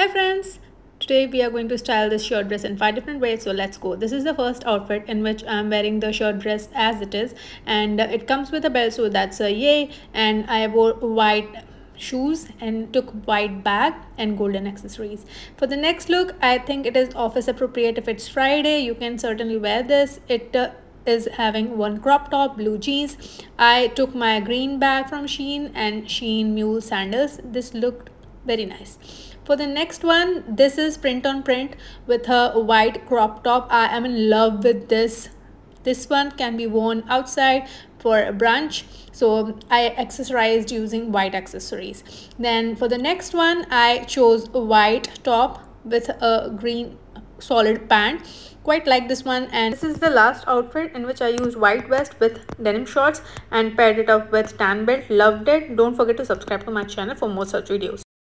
Hi friends, today we are going to style this short dress in 5 different ways, so let's go. This is the first outfit in which I'm wearing the short dress as it is, and it comes with a belt, so that's a yay. And I wore white shoes and took white bag and golden accessories. For the next look, I think it is office appropriate. If it's Friday, you can certainly wear this. It is having one crop top, blue jeans. I took my green bag from Shein and Shein mule sandals. This looked very nice. For the next one, this is print on print with a white crop top. I am in love with this one. Can be worn outside for a brunch, so I accessorized using white accessories. Then for the next one, I chose a white top with a green solid pant. Quite like this one. And this is the last outfit in which I used white vest with denim shorts and paired it up with tan belt. Loved it. Don't forget to subscribe to my channel for more such videos.